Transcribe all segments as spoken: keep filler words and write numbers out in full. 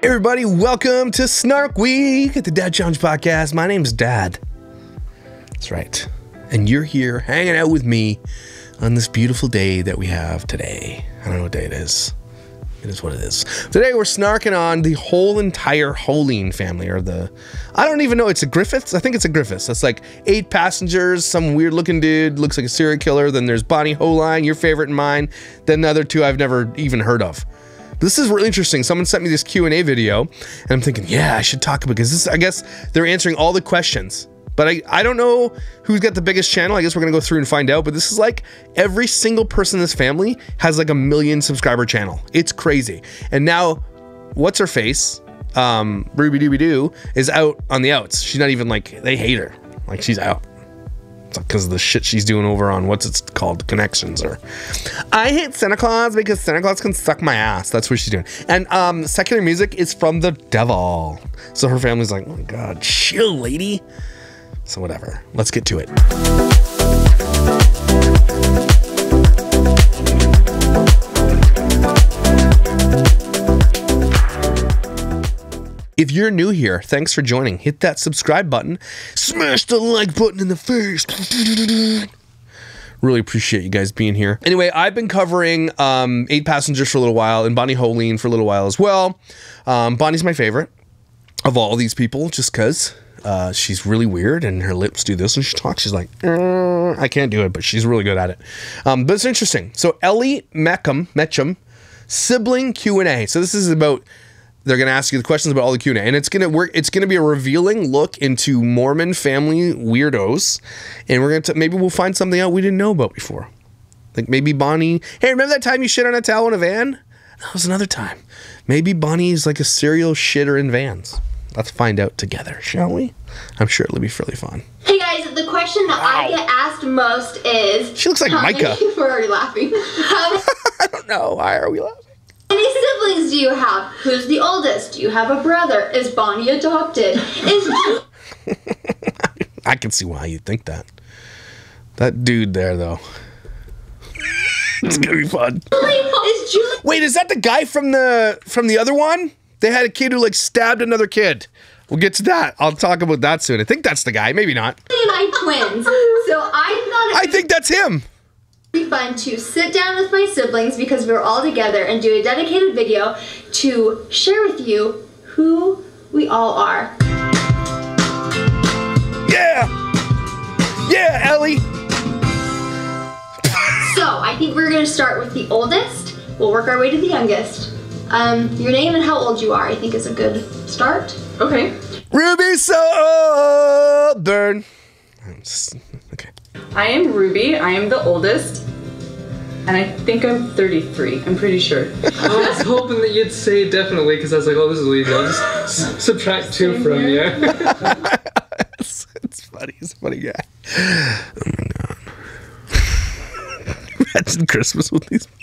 Everybody, welcome to Snark Week at the Dad Challenge Podcast. My name's Dad. That's right. And you're here hanging out with me on this beautiful day that we have today. I don't know what day it is. It is what it is. Today we're snarking on the whole entire Hoellein family, or the, I don't even know, it's a Griffiths? I think it's a Griffiths. That's like Eight Passengers, some weird looking dude, looks like a serial killer. Then there's Bonnie Hoellein, your favorite and mine. Then the other two I've never even heard of. This is really interesting. Someone sent me this Q and A video, and I'm thinking, yeah, I should talk about because this, I guess they're answering all the questions. But I, I don't know who's got the biggest channel. I guess we're going to go through and find out. But this is like every single person in this family has like a million subscriber channel. It's crazy. And now what's her face? Um, Ruby Dooby Doo is out on the outs. She's not even like, they hate her. Like she's out. It's because of the shit she's doing over on what's it's called, Connections, or I hate Santa Claus because Santa Claus can suck my ass. That's what she's doing. And um, secular music is from the devil. So her family's like, oh my God, chill lady. So whatever, let's get to it. If you're new here, thanks for joining. Hit that subscribe button. Smash the like button in the face. Really appreciate you guys being here. Anyway, I've been covering um, Eight Passengers for a little while and Bonnie Hoellein for a little while as well. Um, Bonnie's my favorite of all these people just because... Uh, she's really weird and her lips do this when she talks. She's like, mm, I can't do it, but she's really good at it. Um, but it's interesting. So Ellie Mecham, Mecham, sibling Q and A. So this is about, they're going to ask you the questions about all the Q and A, and it's going to work. It's going to be a revealing look into Mormon family weirdos. And we're going to, maybe we'll find something out we didn't know about before. Like maybe Bonnie, hey, remember that time you shit on a towel in a van? That was another time. Maybe Bonnie's like a serial shitter in vans. Let's find out together, shall we? I'm sure it'll be fairly fun. Hey guys, the question that wow. I get asked most is... She looks like Micah. Why are we laughing? I don't know. Why are we laughing? How many siblings do you have? Who's the oldest? Do you have a brother? Is Bonnie adopted? Is... I can see why you think that. That dude there, though. It's gonna be fun. Is Julie... Wait, is that the guy from the from the other one? They had a kid who, like, stabbed another kid. We'll get to that. I'll talk about that soon. I think that's the guy. Maybe not. And I twins. So I thought it I think that's him. It would be fun to sit down with my siblings because we were all together and do a dedicated video to share with you who we all are. Yeah. Yeah, Ellie. So I think we're going to start with the oldest. We'll work our way to the youngest. Um, your name and how old you are, I think, is a good start. Okay. Ruby Soulburn. I'm just, okay. I am Ruby. I am the oldest, and I think I'm thirty-three. I'm pretty sure. I was hoping that you'd say definitely, because I was like, "Oh, this is easy. I'll just subtract two Same from here. you." it's, it's funny. He's a funny guy. Oh my God. Imagine Christmas with these people.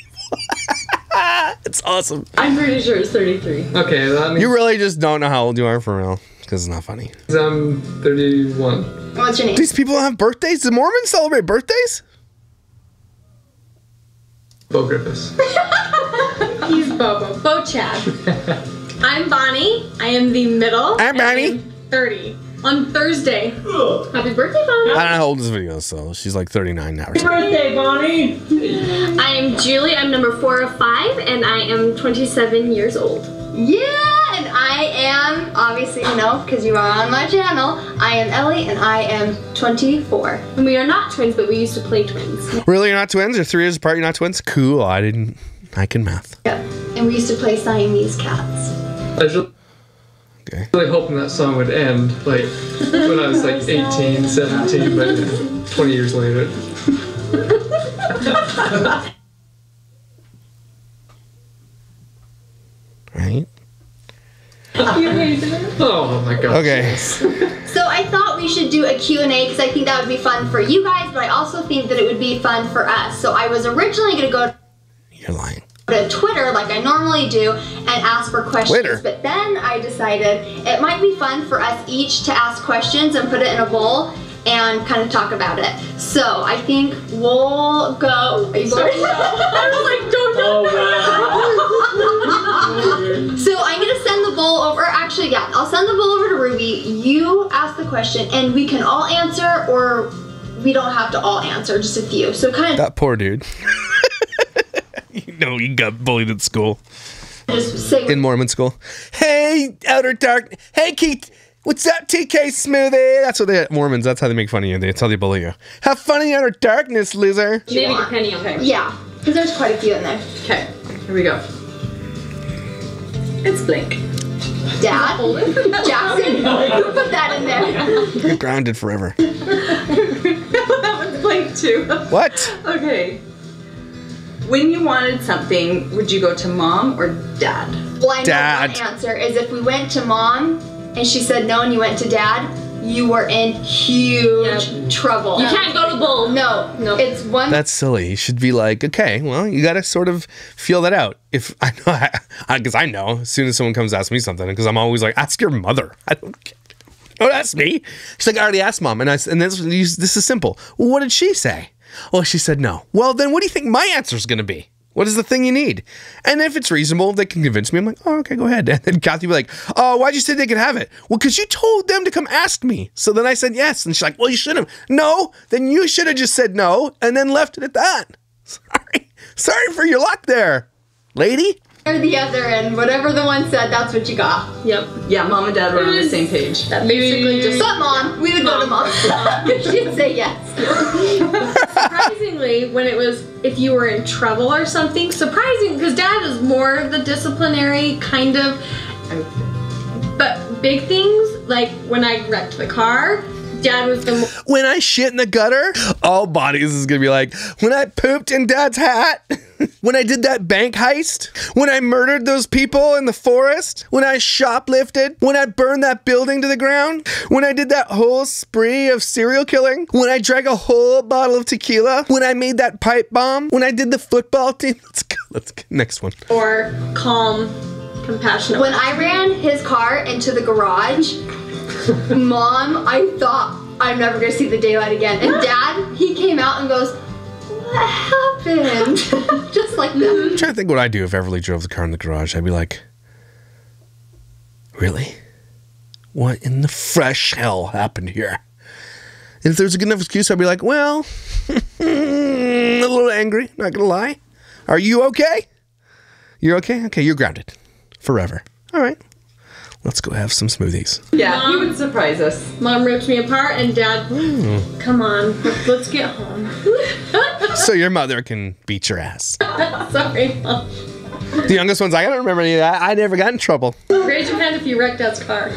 It's awesome. I'm pretty sure it's thirty-three. Okay, that means you really just don't know how old you are for real, because it's not funny. I'm thirty-one. What's your name? These people have birthdays? Do Mormons celebrate birthdays? Bo Griffiths. He's Bobo. Bo Chad. I'm Bonnie. I am the middle. I'm Bonnie. I'm thirty. On Thursday. Ugh. Happy birthday, Bonnie. I don't know how old this video is, so she's like thirty-nine now. Happy birthday, Bonnie. I am Julie. I'm number four of five, and I am twenty-seven years old. Yeah, and I am, obviously, you know, because you are on my channel, I am Ellie, and I am twenty-four. And we are not twins, but we used to play twins. Really, you're not twins? You're three years apart, you're not twins? Cool, I didn't, I can math. Yep, and we used to play Siamese cats. Okay. I was really hoping that song would end, like, when I was like eighteen, seventeen, but twenty years later. Right? Oh my gosh. Okay. So I thought we should do a Q and A because I think that would be fun for you guys, but I also think that it would be fun for us. So I was originally going to go to... You're lying. to Twitter like I normally do and ask for questions, Twitter. But then I decided it might be fun for us each to ask questions and put it in a bowl and kind of talk about it. So I think we'll go. Are you going? I was like, don't do oh, wow. So I'm gonna send the bowl a question and we can all answer, or we don't have to all answer, just a few. So kind of that poor dude. You know, he got bullied at school. Just say in Mormon school. Hey, Outer Dark. Hey, Keith. What's up, T K Smoothie? That's what they Mormons. That's how they make fun of you. That's how they bully you. Have fun in Outer Darkness, loser. Maybe depending on things. Yeah, because there's quite a few in there. Okay, here we go. It's Blink. Dad, Jackson, who put that in there? You're grounded forever. That one's Blink too. What? Okay. When you wanted something, would you go to mom or dad? Well, I know dad. One answer is if we went to mom and she said no and you went to dad, you were in huge yep. trouble. You can't go to bowl. No, no. It's one. That's silly. You should be like, okay, well, you got to sort of feel that out. If I know, because I, I, I know as soon as someone comes ask me something, because I'm always like, ask your mother. I don't care. Don't ask me. She's like, I already asked mom. And, I, and this, this is simple. Well, what did she say? Oh, she said no. Well, then what do you think my answer is going to be? What is the thing you need? And if it's reasonable, they can convince me. I'm like, oh, okay, go ahead. And then Kathy would be like, oh, why'd you say they could have it? Well, because you told them to come ask me. So then I said yes. And she's like, well, you should have. No, then you should have just said no and then left it at that. Sorry. Sorry for your luck there, lady. Or the other, and whatever the one said, that's what you got. Yep. Yeah, mom and dad were on the same page. That basically just. But mom, we would mom. go to mom. She'd say yes. Surprisingly, when it was if you were in trouble or something, surprising because dad is more of the disciplinary kind of. But big things like when I wrecked the car. Dad was the when I shit in the gutter, all bodies is gonna be like, when I pooped in dad's hat, when I did that bank heist, when I murdered those people in the forest, when I shoplifted, when I burned that building to the ground, when I did that whole spree of serial killing, when I drank a whole bottle of tequila, when I made that pipe bomb, when I did the football team. Let's go, let's go, next one. Or calm, compassionate. When I ran his car into the garage, Mom, I thought I'm never gonna see the daylight again. And Dad, he came out and goes, what happened? Just like that. I'm trying to think what I'd do if Everly drove the car in the garage. I'd be like, really? What in the fresh hell happened here? And if there's a good enough excuse, I'd be like, well, a little angry, not gonna lie. Are you okay? You're okay? Okay, you're grounded. Forever. All right. Let's go have some smoothies. Yeah, Mom, he would surprise us. Mom ripped me apart and Dad, mm. come on, let's, let's get home. So your mother can beat your ass. Sorry, Mom. The youngest ones, I don't remember any of that. I never got in trouble. Raise your hand if you wrecked Dad's car.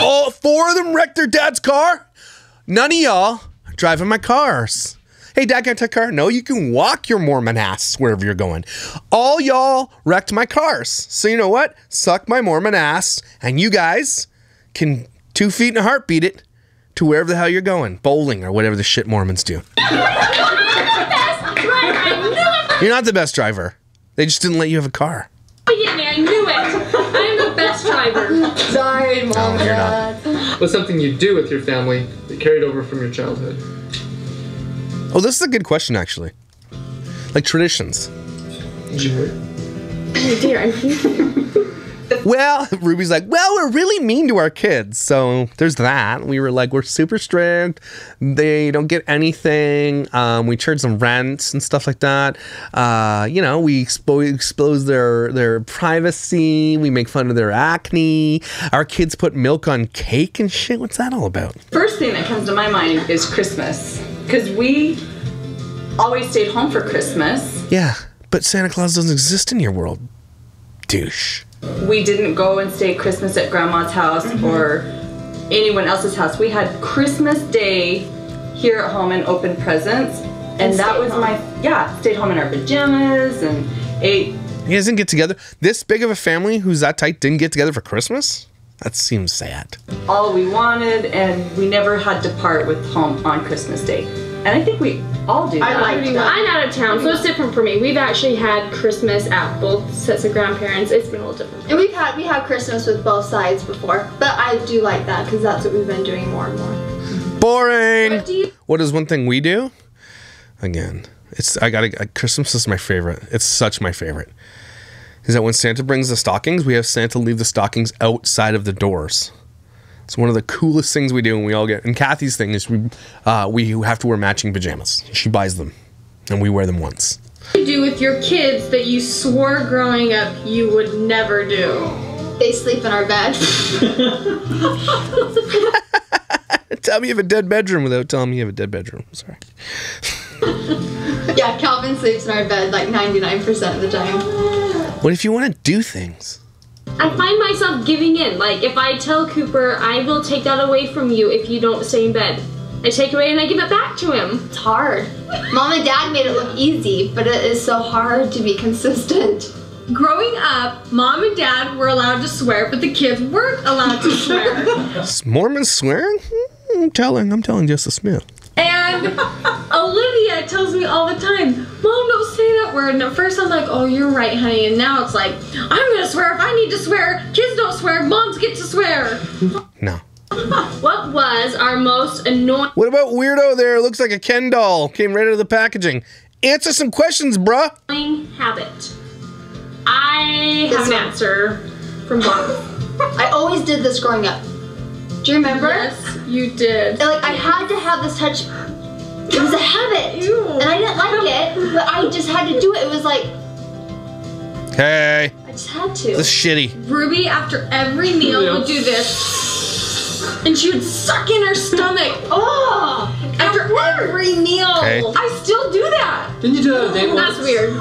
Oh, four of them wrecked their dad's car? None of y'all are driving my cars. Hey, Dad, can I take a car? No, you can walk your Mormon ass wherever you're going. All y'all wrecked my cars. So you know what? Suck my Mormon ass, and you guys can two feet in a heartbeat it to wherever the hell you're going. Bowling or whatever the shit Mormons do. You're not the best driver. I knew it. You're not the best driver. They just didn't let you have a car. I knew it. I'm the best driver. Sorry, Mom. No, you're not. What's something you do with your family that carried over from your childhood? Oh, this is a good question, actually. Like traditions. Oh dear, I'm here. Well, Ruby's like, well, we're really mean to our kids, so there's that. We were like, we're super strict. They don't get anything. Um, we charge them rent and stuff like that. Uh, you know, we expo expose their their privacy. We make fun of their acne. Our kids put milk on cake and shit. What's that all about? First thing that comes to my mind is Christmas. Because we always stayed home for Christmas. Yeah, but Santa Claus doesn't exist in your world, douche. We didn't go and stay Christmas at Grandma's house mm-hmm. or anyone else's house. We had Christmas Day here at home and opened presents. And, and that was home. my, yeah, stayed home in our pajamas and ate. You guys didn't get together? This big of a family who's that tight didn't get together for Christmas? That seems sad. All we wanted, and we never had to part with home on Christmas Day. And I think we all do that. I like that. I'm out of town, so it's different for me. We've actually had Christmas at both sets of grandparents. It's been a little different. And we've had we had Christmas with both sides before, but I do like that because that's what we've been doing more and more. Boring. What, do you what is one thing we do? Again, it's I gotta. Christmas is my favorite. It's such my favorite. Is that when Santa brings the stockings, we have Santa leave the stockings outside of the doors. It's one of the coolest things we do, and we all get. And Kathy's thing is we uh, we have to wear matching pajamas. She buys them, and we wear them once. What do you do with your kids that you swore growing up you would never do? They sleep in our bed. Tell me you have a dead bedroom without telling me you have a dead bedroom. Sorry. Yeah, Calvin sleeps in our bed like ninety-nine percent of the time. What if you want to do things? I find myself giving in. Like, if I tell Cooper, I will take that away from you if you don't stay in bed. I take it away and I give it back to him. It's hard. Mom and Dad made it look easy, but it is so hard to be consistent. Growing up, Mom and Dad were allowed to swear, but the kids weren't allowed to swear. Is Mormon swearing? I'm telling, I'm telling Justice Smith. And Olivia tells me all the time, Mom, don't say that word. And at first I was like, oh, you're right, honey. And now it's like, I'm going to swear if I need to swear. Kids don't swear. Moms get to swear. No. What was our most annoying... What about weirdo there? Looks like a Ken doll. Came right out of the packaging. Answer some questions, bruh. Habit. I have an answer from Bob. I always did this growing up. Do you remember? Yes, you did. And, like, I had to have this touch. It was a habit. Ew. And I didn't like it, but I just had to do it. It was like... Hey. I just had to. This is shitty. Ruby, after every meal, yeah. would do this. And she would suck in her stomach. Oh! After every meal. Okay. I still do that. Didn't you do that day once? That's weird.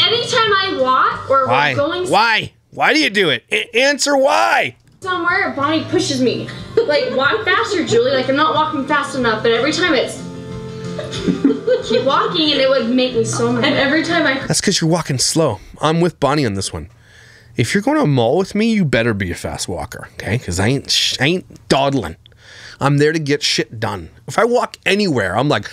Anytime I walk or we're going... Why? Why do you do it? A- answer why. Somewhere, Bonnie pushes me. Like, walk faster, Julie. Like, I'm not walking fast enough, but every time it's... Keep walking, and it would make me so mad. And every time I... That's because you're walking slow. I'm with Bonnie on this one. If you're going to a mall with me, you better be a fast walker, okay? Because I ain't, sh I ain't dawdling. I'm there to get shit done. If I walk anywhere, I'm like,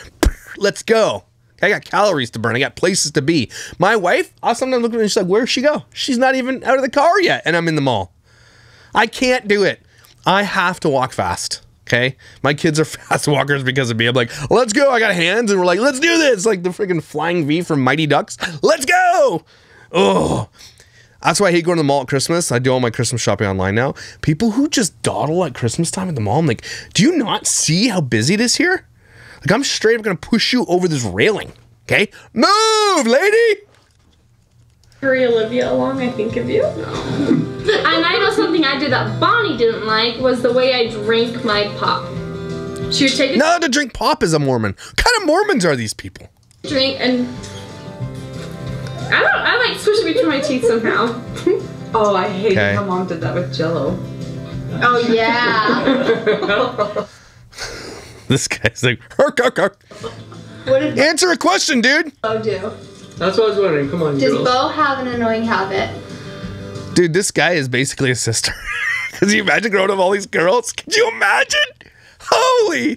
let's go. I got calories to burn. I got places to be. My wife, I sometimes look at her and she's like, where'd she go? She's not even out of the car yet, and I'm in the mall. I can't do it. I have to walk fast, okay? My kids are fast walkers because of me. I'm like, let's go. I got hands, and we're like, let's do this. Like the freaking flying V from Mighty Ducks. Let's go. Oh, that's why I hate going to the mall at Christmas. I do all my Christmas shopping online now. People who just dawdle at Christmas time at the mall, I'm like, do you not see how busy it is here? Like, I'm straight up going to push you over this railing, okay? Move, lady. Hurry Olivia along, I think of you. And I know something I did that Bonnie didn't like was the way I drank my pop. She would take a No, to drink pop is a Mormon. What kind of Mormons are these people? Drink and... I don't... I like swish it between my teeth somehow. Oh, I hated okay. how Mom did that with Jell-O. Oh, yeah. This guy's like... Hark, hark, hark. What did Answer a question, dude. Oh, do. That's what I was wondering. Come on, Does girls. Bo have an annoying habit? Dude, this guy is basically a sister. Because you imagine growing up all these girls? Could you imagine? Holy!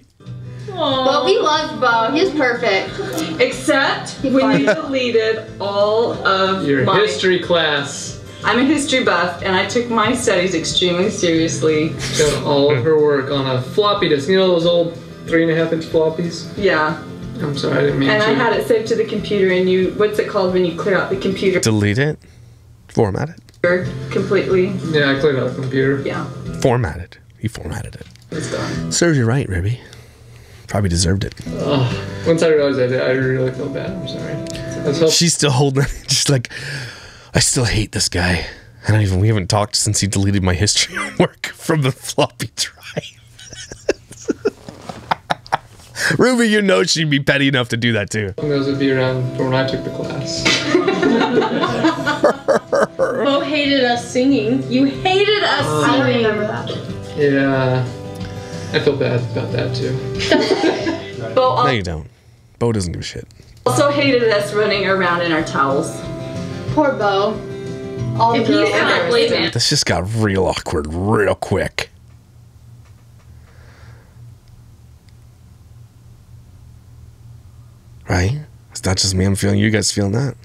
Aww. But we love Bo. He's perfect. Except He's when you deleted all of your my... history class. I'm a history buff, and I took my studies extremely seriously. Got all of her work on a floppy disk. You know those old three and a half inch floppies? Yeah. I'm sorry, I didn't mean and to. And I had it saved to the computer, and you, what's it called when you clear out the computer? Delete it? Format it? Completely. Yeah, I cleared out the computer. Yeah. Formatted. He formatted it. It's gone. Serves you right, Ruby. Probably deserved it. Oh, once I realized I did, I really feel bad. I'm sorry. That's She's still holding it. She's like, I still hate this guy. I don't even, we haven't talked since he deleted my history work from the floppy drive. Ruby, you know she'd be petty enough to do that too. Those would be around for when I took the class. Bo hated us singing. You hated us uh, singing. I remember that. Yeah. I feel bad about that too. Bo also, no, you don't. Bo doesn't give a shit. Also hated us running around in our towels. Poor Bo. All the girls ever played it. This just got real awkward real quick. Right? It's not just me I'm feeling, you guys feeling that.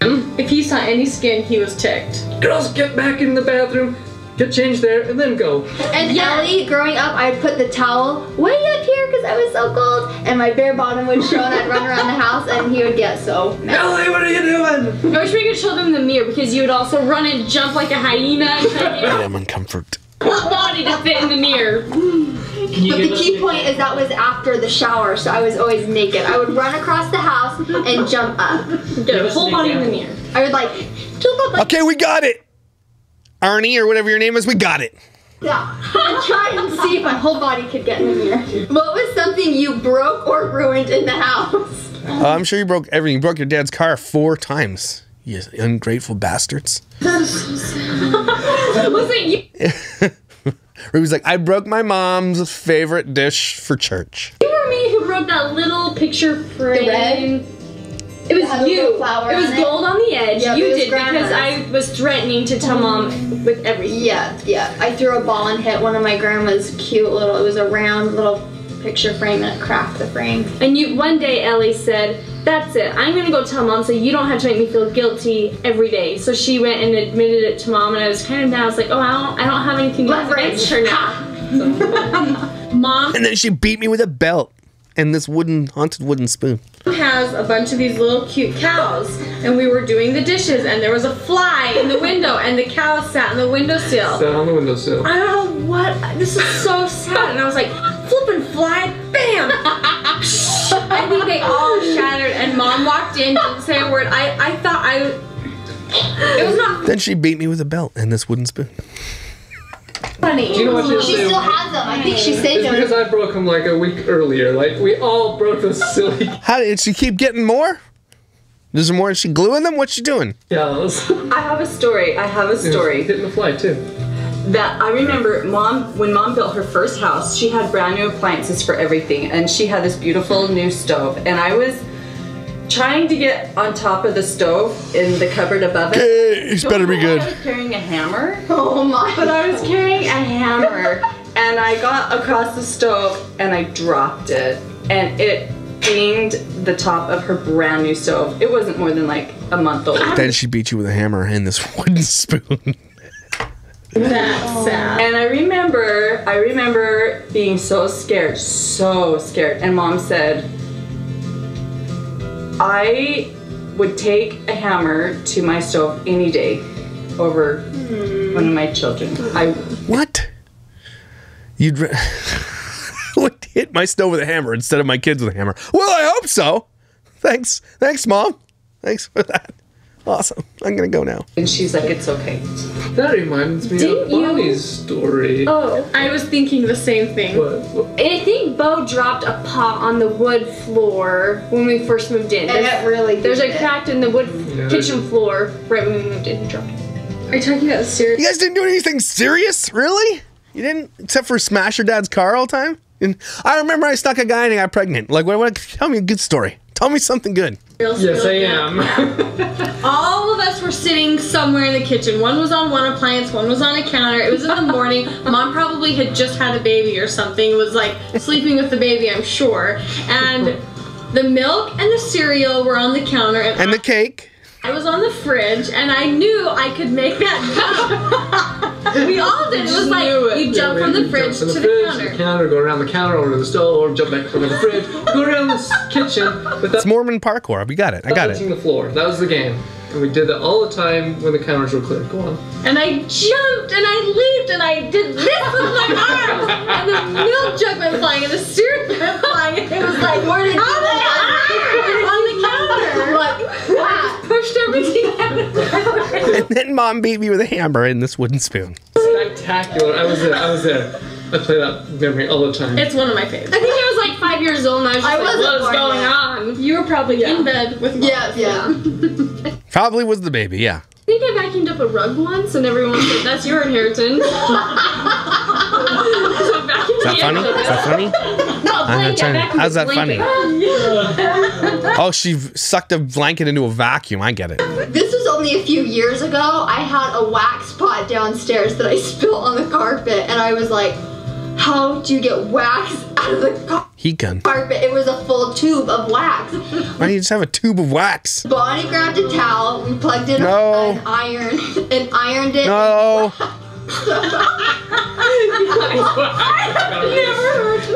If he saw any skin, he was ticked. Girls, get back in the bathroom, get changed there, and then go. And Ellie, growing up, I'd put the towel way up here because I was so cold, and my bare bottom would show, and I'd run around the house, and he would get so mad. Ellie, what are you doing? I wish we could show them the mirror, because you would also run and jump like a hyena. And I'm in comfort. What body to fit in the mirror? Can you but the key point is that was after the shower, so I was always naked. I would run across the house and jump up. Get a whole body in the mirror. I would like, jump up. Okay, we got it. Arnie, or whatever your name is, we got it. Yeah, and try and see if my whole body could get in the mirror. What was something you broke or ruined in the house? Uh, I'm sure you broke everything. You broke your dad's car four times. You ungrateful bastards. Was it you? Ruby's like, I broke my mom's favorite dish for church. You were me who broke that little picture frame. It was it you. Flower it was gold it. on the edge. Yeah, you did because I was threatening to tell mom with everything. Yeah, yeah. I threw a ball and hit one of my grandma's cute little. It was a round little picture frame and it cracked the frame. And you, one day Ellie said, "That's it. I'm gonna go tell mom so you don't have to make me feel guilty every day." So she went and admitted it to mom, and I was kind of down. I was like, "Oh, I don't, I don't have anything against her now." Mom. And then she beat me with a belt and this wooden haunted wooden spoon. Has a bunch of these little cute cows, and we were doing the dishes, and there was a fly in the window, and the cow sat in the windowsill. Sat on the windowsill. I don't know what. This is so sad. And I was like, flipping fly, bam! I think they all shattered, and mom walked in, didn't say a word. I, I thought I. It was not. Then she beat me with a belt and this wooden spoon. Funny. You know what she still has them. I think she saved them. Because I broke them like a week earlier. Like we all broke those silly. How did she keep getting more? Is there more? Is she gluing them? What's she doing? Yeah. Was... I have a story. I have a story. Hitting the fly too. That I remember, mom. When mom built her first house, she had brand new appliances for everything, and she had this beautiful new stove. And I was trying to get on top of the stove in the cupboard above it. Hey, it's better be good. I was carrying a hammer. Oh my. But I was carrying a hammer and I got across the stove and I dropped it and it dinged the top of her brand new stove. It wasn't more than like a month old. Then she beat you with a hammer and this wooden spoon. That's sad. And I remember, I remember being so scared, so scared. And mom said, I would take a hammer to my stove any day over mm. one of my children. I What? You'd re would hit my stove with a hammer instead of my kids with a hammer. Well, I hope so. Thanks. Thanks, Mom. Thanks for that. Awesome. I'm going to go now. And she's like, it's okay. That reminds me Didn't of Bonnie's story. Oh, I was thinking the same thing. What? What? I think Bo dropped a pot on the wood floor when we first moved in. And there's, it really There's a crack in the wood yeah, kitchen floor right when we moved in and dropped it. Are you talking about serious? You guys didn't do anything serious? Really? You didn't? Except for smash your dad's car all the time? And I remember I stuck a guy and I got pregnant. Like, what, what, tell me a good story. Tell me something good. Yes, I am. All of us were sitting somewhere in the kitchen. One was on one appliance, one was on a counter. It was in the morning. Mom probably had just had a baby or something. It was like sleeping with the baby, I'm sure. And the milk and the cereal were on the counter. And, and the cake. I was on the fridge, and I knew I could make that jump. We all did. It was like, you jump yeah, from the fridge to the, the fridge, counter. The counter, go around the counter, over to the stove, jump back from the fridge, go around the kitchen. But it's Mormon parkour. We got it. I got it. Touching the floor. That was the game. And we did that all the time when the counters were clear. Go on. And I jumped, and I leaped, and I did this with my arms. And the milk jug went flying, and the cereal went flying. And it was like, where did you on the counter. Like, wow. Pushed everything out of the counter. And then mom beat me with a hammer and this wooden spoon. Spectacular. I was there. I was there. I play that memory all the time. It's one of my favorites. I think I was like five years old and I was just I like, what is going on? You were probably yeah. in bed with mom. Yeah, yeah. Probably was the baby, yeah. I think I vacuumed up a rug once and everyone said, that's your inheritance. So is that funny? Is that funny? No, blanket. How's that funny? Oh, she sucked a blanket into a vacuum. I get it. This was only a few years ago. I had a wax pot downstairs that I spilled on the carpet, and I was like, how do you get wax out of the car Heat gun. carpet? It was a full tube of wax. Why do you just have a tube of wax? Bonnie grabbed a towel. We plugged in no. an iron and ironed it. No. I have never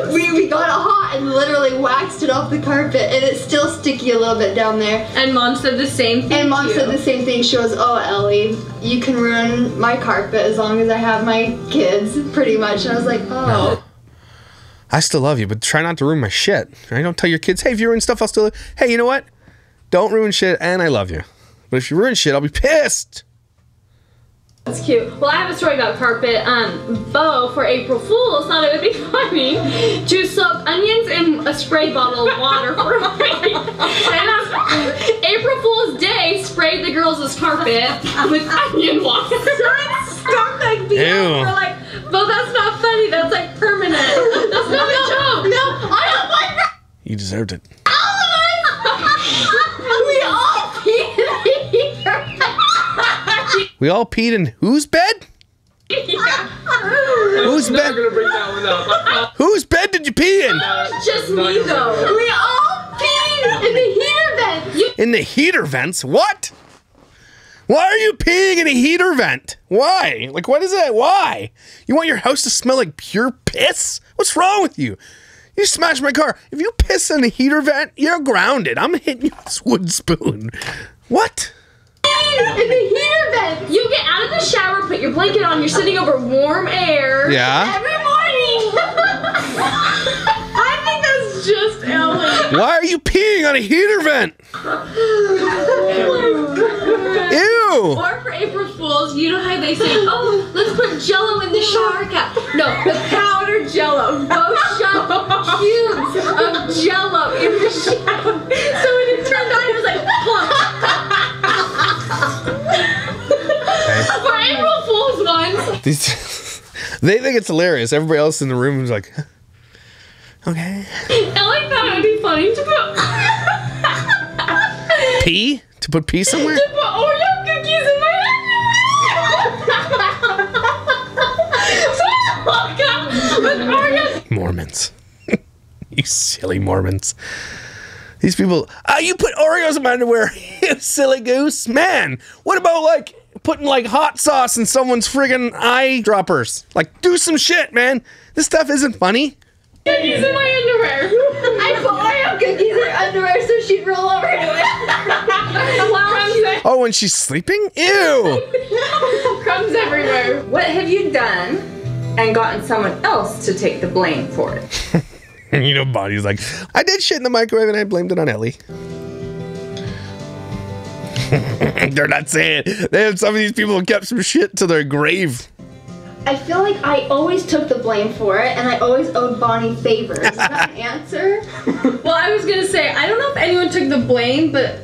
heard we, we got it hot and literally waxed it off the carpet, and it's still sticky a little bit down there. And Mom said the same thing. And Mom said the same thing. She was, oh, Ellie, you can ruin my carpet as long as I have my kids, pretty much. And I was like, oh. I still love you, but try not to ruin my shit. I don't tell your kids, hey, if you ruin stuff, I'll still... Hey, you know what? Don't ruin shit, and I love you. But if you ruin shit, I'll be pissed. That's cute. Well, I have a story about carpet. Um, Bo, for April Fool's, thought it would be funny to soak onions in a spray bottle of water for a week. And on April Fool's Day, sprayed the girls' carpet with onion water. Stop that deal. We're like, Bo, that's not funny. That's like permanent. That's not a joke. No, I don't like that. You deserved it. We all peed in whose bed? Yeah. Whose bed? Gonna bring that one up. Whose bed did you pee in? Just me though. We all peed in the heater vents. You in the heater vents? What? Why are you peeing in a heater vent? Why? Like, what is that? Why? You want your house to smell like pure piss? What's wrong with you? You smashed my car. If you piss in a heater vent, you're grounded. I'm hitting you with this wooden spoon. What? In the heater vent. You get out of the shower, put your blanket on, you're sitting over warm air. Yeah. Every morning. I think that's just Ellie. Why are you peeing on a heater vent? Ew. Or for April Fools, you know how they say, oh, let's put Jello in the shower cap. No, the powdered Jello. Both shot cubes of Jello in the shower. So when it turned on, it was like plunk. For April Fool's ones. These, they think it's hilarious. Everybody else in the room is like, okay. Ellie thought it would be funny to put pee? To put pee somewhere? To put Oreo cookies in my underwear. So I woke up with Oreo. Mormons. You silly Mormons. These people, oh, you put Oreos in my underwear, you silly goose. Man, what about like putting like hot sauce in someone's friggin' eyedroppers? Like, do some shit, man. This stuff isn't funny. Cookies in my underwear. I put Oreo cookies in her underwear so she'd roll over to it. Oh, when she's sleeping? Ew. Crumbs everywhere. What have you done and gotten someone else to take the blame for it? You know, Bonnie's like, I did shit in the microwave and I blamed it on Ellie. They're not saying it. They have some of these people who kept some shit to their grave. I feel like I always took the blame for it, and I always owed Bonnie favors. Is that an answer? Well, I was going to say, I don't know if anyone took the blame, but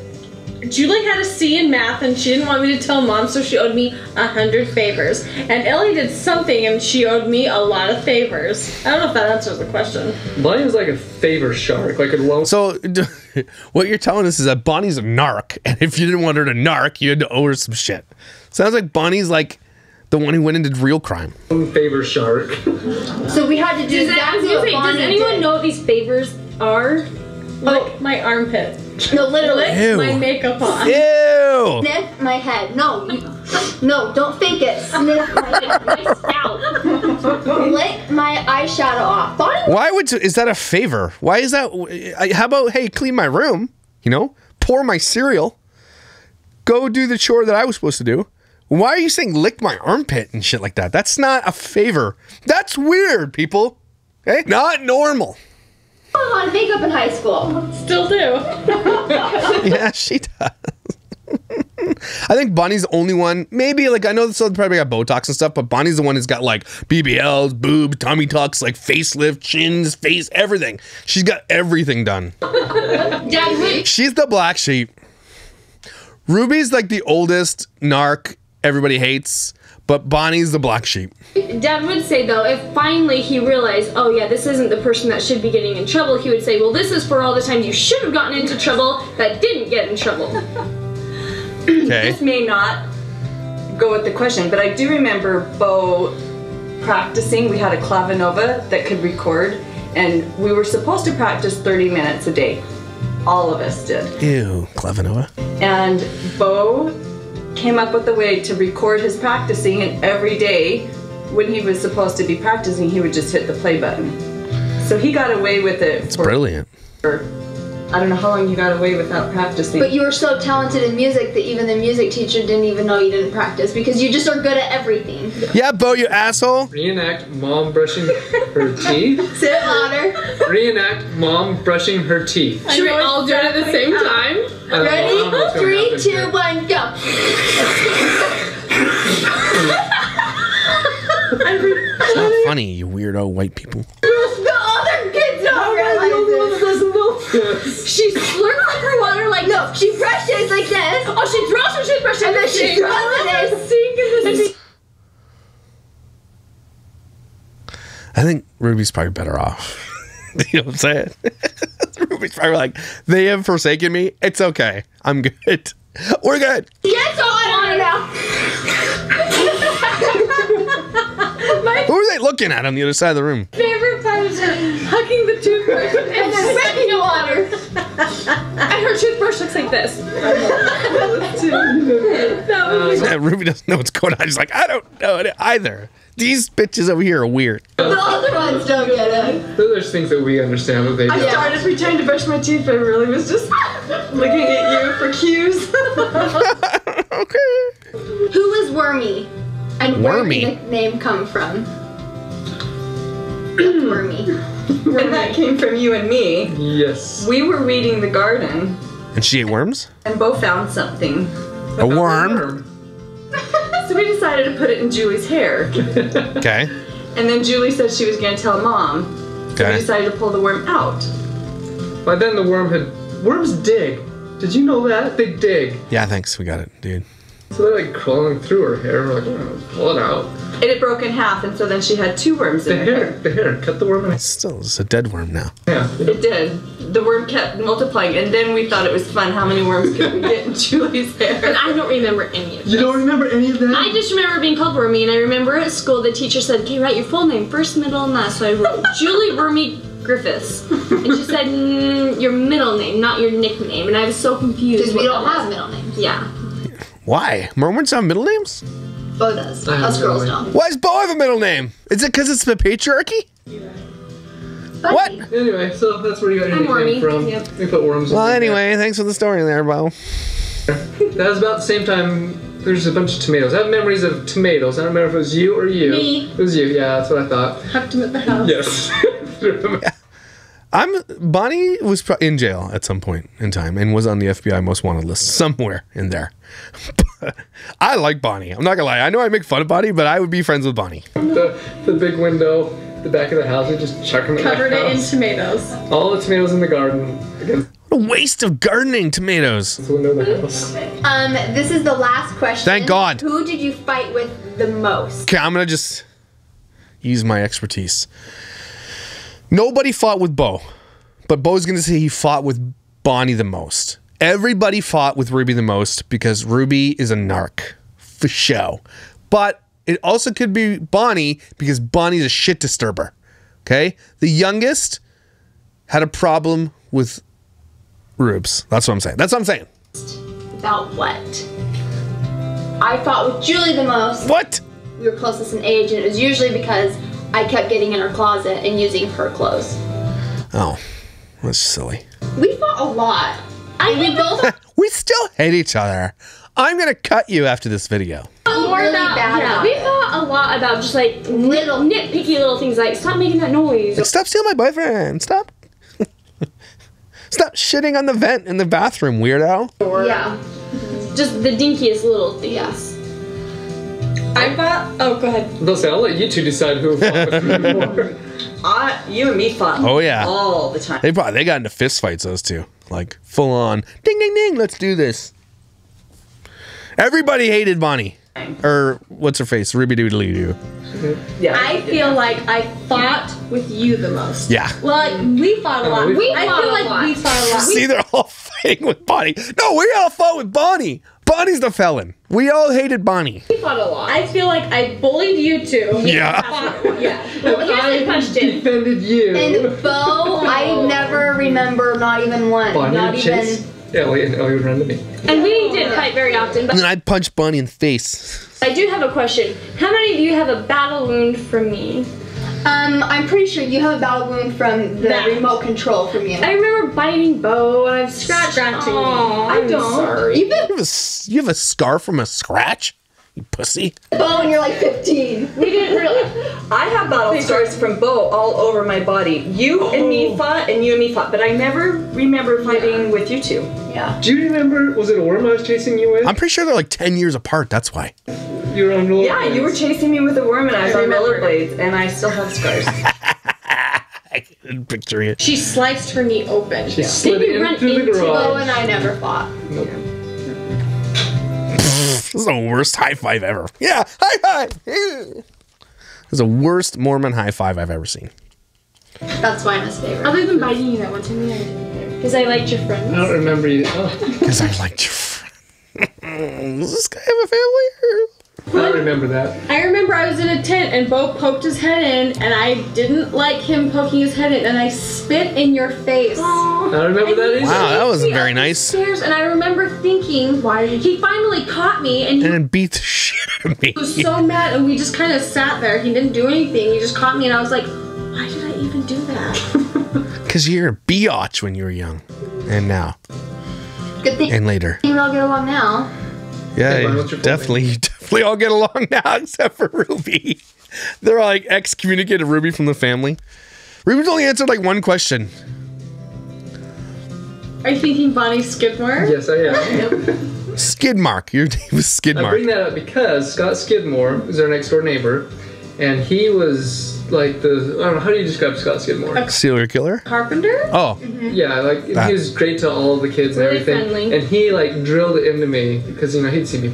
Julie had a C in math, and she didn't want me to tell Mom, so she owed me a hundred favors. And Ellie did something, and she owed me a lot of favors. I don't know if that answers the question. Bonnie's like a favor shark, like a loan. So, what you're telling us is that Bonnie's a narc, and if you didn't want her to narc, you had to owe her some shit. Sounds like Bonnie's like the one who went into real crime. Favor shark. So we had to do exactly what Bonnie did. Does anyone know what these favors are? Like, oh, my armpit. No, literally. Ew. My makeup on. Ew. Sniff my head. No, you, no, don't fake it. Sniff my, my scalp. Lick my eyeshadow off. Bonnie, why would, is that a favor? Why is that? How about, hey, clean my room, you know, pour my cereal, go do the chore that I was supposed to do. Why are you saying lick my armpit and shit like that? That's not a favor. That's weird, people. Okay? Not normal. I had makeup in high school. Still do. Yeah, she does. I think Bonnie's the only one, maybe, like, I know this other probably got Botox and stuff, but Bonnie's the one who's got, like, B B Ls, boob, tummy tucks, like, facelift, chins, face, everything. She's got everything done. She's the black sheep. Ruby's, like, the oldest narc everybody hates. But Bonnie's the black sheep. Dad would say, though, if finally he realized, oh, yeah, this isn't the person that should be getting in trouble, he would say, well, this is for all the time you should have gotten into trouble that didn't get in trouble. Okay. This may not go with the question, but I do remember Bo practicing. We had a clavinova that could record, and we were supposed to practice thirty minutes a day. All of us did. Ew, clavinova. And Bo came up with a way to record his practicing, and every day when he was supposed to be practicing, he would just hit the play button. So he got away with it. It's brilliant. For, I don't know how long you got away without practicing. But you were so talented in music that even the music teacher didn't even know you didn't practice because you just are good at everything. Yeah, Bo, you asshole. Reenact mom brushing her teeth. Sit louder. Reenact mom brushing her teeth. Should we all do it at the same time? Ready? Three, two, one, go. It's not funny, you weirdo white people. She slurps up her water like no. She brushes like this. Oh, she draws her toothbrush and then she throws it in the sink and the sink. I think Ruby's probably better off. You know what I'm saying? Ruby's probably like, they have forsaken me. It's okay. I'm good. We're good. Yes, all I want now. Who are they looking at on the other side of the room? Favorite part is hugging the toothbrush and then ripping the water. And her toothbrush looks like this. Yeah, Ruby doesn't know what's going on. She's like, I don't know it either. These bitches over here are weird. The other ones don't get it. There's things that we understand what they do. I started pretending to brush my teeth, but I really was just looking at you for cues. Okay. Who is Wormy? And Wormy? Where did the name come from? Wormy. And that came from you and me. Yes. We were weeding the garden. And she ate worms? And Bo found something. A worm? A worm. So we decided to put it in Julie's hair. Okay. And then Julie said she was going to tell Mom. So okay. We decided to pull the worm out. By then the worm had... Worms dig. Did you know that? They dig. Yeah, thanks. We got it, dude. So they're like crawling through her hair. We're like, oh, let's pull it out. And it broke in half, and so then she had two worms in the her hair. hair. The hair. Cut the worm in half. Still, it's a dead worm now. Yeah. It did. The worm kept multiplying, and then we thought it was fun. How many worms could we get in Julie's hair? And I don't remember any of that. You don't remember any of that? I just remember being called Wormy, and I remember at school the teacher said, okay, write your full name, first, middle, and last. So I wrote Julie Wormy Griffiths. And she said, mm, your middle name, not your nickname. And I was so confused. Because we don't have middle names. Yeah. Why? Mermaids have middle names? Bo does. Us girls don't. Why does Bo have a middle name? Is it because it's the patriarchy? Yeah. What? Anyway, so that's where you got your name from. Yep. We put worms. Well, anyway, thanks for the story there, Bo. That was about the same time. There's a bunch of tomatoes. I have memories of tomatoes. I don't remember if it was you or you. Me. It was you. Yeah, that's what I thought. Hucked him at the house. Yes. Yeah. I'm Bonnie was in jail at some point in time and was on the F B I most wanted list somewhere in there. But I like Bonnie. I'm not gonna lie. I know I make fun of Bonnie, but I would be friends with Bonnie. The, the big window, the back of the house, we just chuck them. Covered it in tomatoes. All the tomatoes in the garden. Again. What a waste of gardening tomatoes. The window of the house. Um, this is the last question. Thank God. Who did you fight with the most? Okay, I'm gonna just use my expertise. Nobody fought with Bo, but Bo's going to say he fought with Bonnie the most. Everybody fought with Ruby the most because Ruby is a narc, for show. But it also could be Bonnie because Bonnie's a shit disturber, okay? The youngest had a problem with Rubes. That's what I'm saying. That's what I'm saying. About what? I fought with Julie the most. What? We were closest in age, and it was usually because I kept getting in her closet and using her clothes. Oh, that's silly. We fought a lot. I we both. We still hate each other. I'm gonna cut you after this video. Oh, really about, bad. Yeah, we fought a lot about just like little nitpicky little things like stop making that noise. Like, stop stealing my boyfriend. Stop. Stop shitting on the vent in the bathroom, weirdo. Yeah. Just the dinkiest little things. Yeah. I fought. Oh, go ahead. Listen, I'll let you two decide who fought with me more. I, you and me fought. Oh yeah, all the time. They probably they got into fist fights. Those two, like full on. Ding ding ding. Let's do this. Everybody hated Bonnie, or what's her face, Ruby Doodly Doo. Yeah. I feel like I fought yeah. with you the most. Yeah. Well, like, we fought a lot. We, we I fought feel like lot. we fought a lot. See, they're all fighting with Bonnie. No, we all fought with Bonnie. Bonnie's the felon. We all hated Bonnie. We fought a lot. I feel like I bullied you two. Yeah. Fought, yeah. I punched defended you. And Bo, I never remember not even one. Bonnie not even. Ellie and Ellie would run to me. And we didn't fight very often. But and then I punched Bonnie in the face. I do have a question. How many of you have a battle wound from me? Um, I'm pretty sure you have a battle wound from the that. remote control from you. I remember biting Bo and I've scratched. Scratching Aww, me. I don't. Sorry. You have, a, you have a scar from a scratch? You pussy. Bo, and you're like fifteen. We didn't realize. I have battle scars from Bo all over my body. You oh. and me fought, and you and me fought, but I never remember fighting yeah. with you two. Yeah. Do you remember? Was it a worm I was chasing you with? I'm pretty sure they're like ten years apart. That's why. You were on rollerblades. Yeah, you were chasing me with a worm, and I was on rollerblades, and I still have scars. I can picture it. She sliced her knee open. She yeah. slid in run into the garage. Bo and I never fought. Nope. Yeah. This is the worst high five ever. Yeah, high five. This is the worst Mormon high five I've ever seen. That's why I'm his favorite. Other than biting you that one time, I didn't either. Because I liked your friends. I don't remember you. Because oh. I liked your friends. Does this guy have a family? Well, I don't remember that. I remember I was in a tent and Bo poked his head in, and I didn't like him poking his head in, and I spit in your face. Aww. I don't remember that either. Wow, that was very nice. And I remember thinking, why did he finally caught me and he and beat the shit out of me. He was so mad, and we just kind of sat there. He didn't do anything. He just caught me, and I was like, why did I even do that? Because you're a biatch when you were young, and now. Good thing. And later. We all get along now. Yeah, hey, you definitely, you definitely all get along now, except for Ruby. They're like excommunicated Ruby from the family. Ruby's only answered like one question. Are you thinking Bonnie Skidmore? Yes, I am. Skidmark. Your name was Skidmark. I bring that up because Scott Skidmore is our next door neighbor, and he was like the, I don't know, how do you describe Scott Skidmore? A serial killer? Carpenter? Oh. Mm-hmm. Yeah, like that. He was great to all the kids and really everything. Friendly. And he like drilled it into me because, you know, he'd see me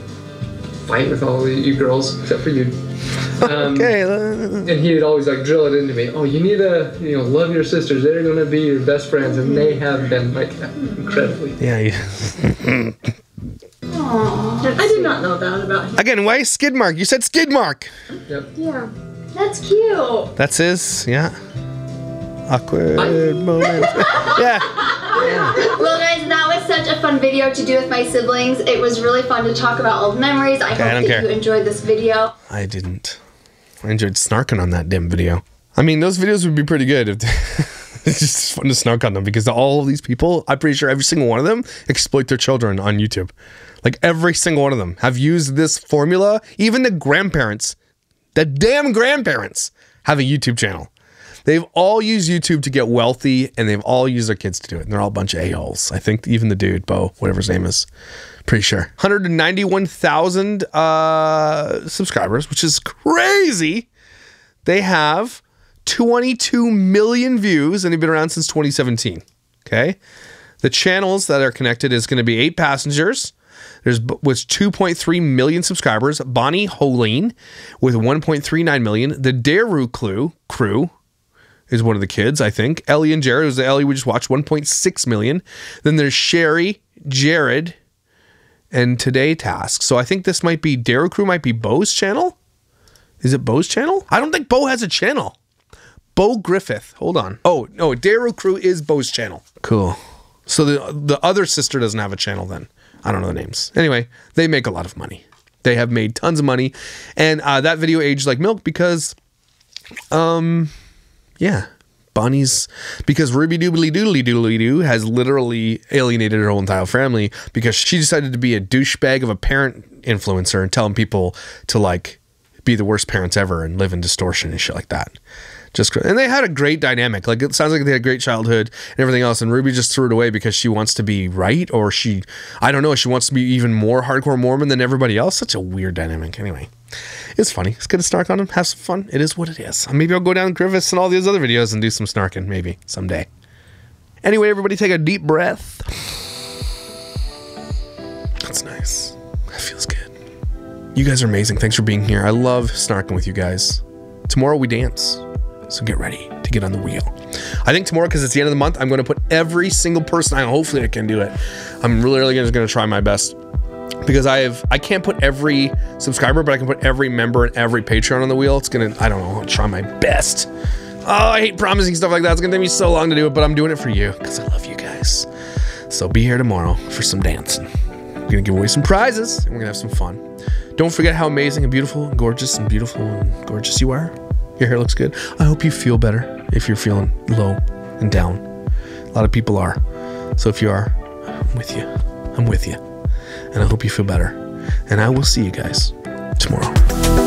fight with all you girls except for you. Um, okay. And he would always like drill it into me. Oh, you need to, you know, love your sisters. They're going to be your best friends, and they have been like incredibly. Yeah. yeah. Aww. I did not know that about him. Again, why Skidmark? You said Skidmark. Yep. Yeah. That's cute. That's his, yeah. Awkward moment. yeah. yeah. Well, guys, that was such a fun video to do with my siblings. It was really fun to talk about old memories. I okay, hope I that care. you enjoyed this video. I didn't. I enjoyed snarking on that damn video. I mean, those videos would be pretty good if it's just fun to snark on them, because all of these people, I'm pretty sure every single one of them exploit their children on YouTube. Like every single one of them have used this formula. Even the grandparents, the damn grandparents, have a YouTube channel. They've all used YouTube to get wealthy, and they've all used their kids to do it. And they're all a bunch of a-holes. I think even the dude, Bo, whatever his name is, pretty sure. one hundred ninety-one thousand uh, subscribers, which is crazy. They have twenty-two million views, and they've been around since twenty seventeen. Okay? The channels that are connected is going to be Eight Passengers, There's with two point three million subscribers, Bonnie Hoellein with one point three nine million, the Deru Crew, Crew, is one of the kids, I think. Ellie and Jared, it was the Ellie we just watched, one point six million. Then there's Sherry, Jared, and Today Task. So I think this might be, Deru Crew might be Bo's channel. Is it Bo's channel? I don't think Bo has a channel. Bo Griffith, hold on. Oh, no, Deru Crew is Bo's channel. Cool. So the, the other sister doesn't have a channel then. I don't know the names. Anyway, they make a lot of money. They have made tons of money. And uh, that video aged like milk because, um... yeah, Bonnie's, because Ruby Doobly Doodly Doodly Doo has literally alienated her whole entire family because she decided to be a douchebag of a parent influencer and telling people to like be the worst parents ever and live in distortion and shit like that. Just and they had a great dynamic. Like it sounds like they had a great childhood and everything else. And Ruby just threw it away because she wants to be right, or she, I don't know, she wants to be even more hardcore Mormon than everybody else. Such a weird dynamic. Anyway. It's funny. It's good to snark on them. Have some fun. It is what it is. Maybe I'll go down to Griffiths and all these other videos and do some snarking. Maybe. Someday. Anyway, everybody take a deep breath. That's nice. That feels good. You guys are amazing. Thanks for being here. I love snarking with you guys. Tomorrow we dance. So get ready to get on the wheel. I think tomorrow, because it's the end of the month, I'm going to put every single person, I hopefully I can do it. I'm really, really just going to try my best. Because I have, I can't put every subscriber, but I can put every member and every Patreon on the wheel. It's gonna, I don't know, I'll try my best. Oh, I hate promising stuff like that. It's gonna take me so long to do it, but I'm doing it for you because I love you guys. So be here tomorrow for some dancing. We're gonna give away some prizes and we're gonna have some fun. Don't forget how amazing and beautiful and gorgeous and beautiful and gorgeous you are. Your hair looks good. I hope you feel better if you're feeling low and down. A lot of people are. So if you are, I'm with you. I'm with you. And I hope you feel better. And I will see you guys tomorrow.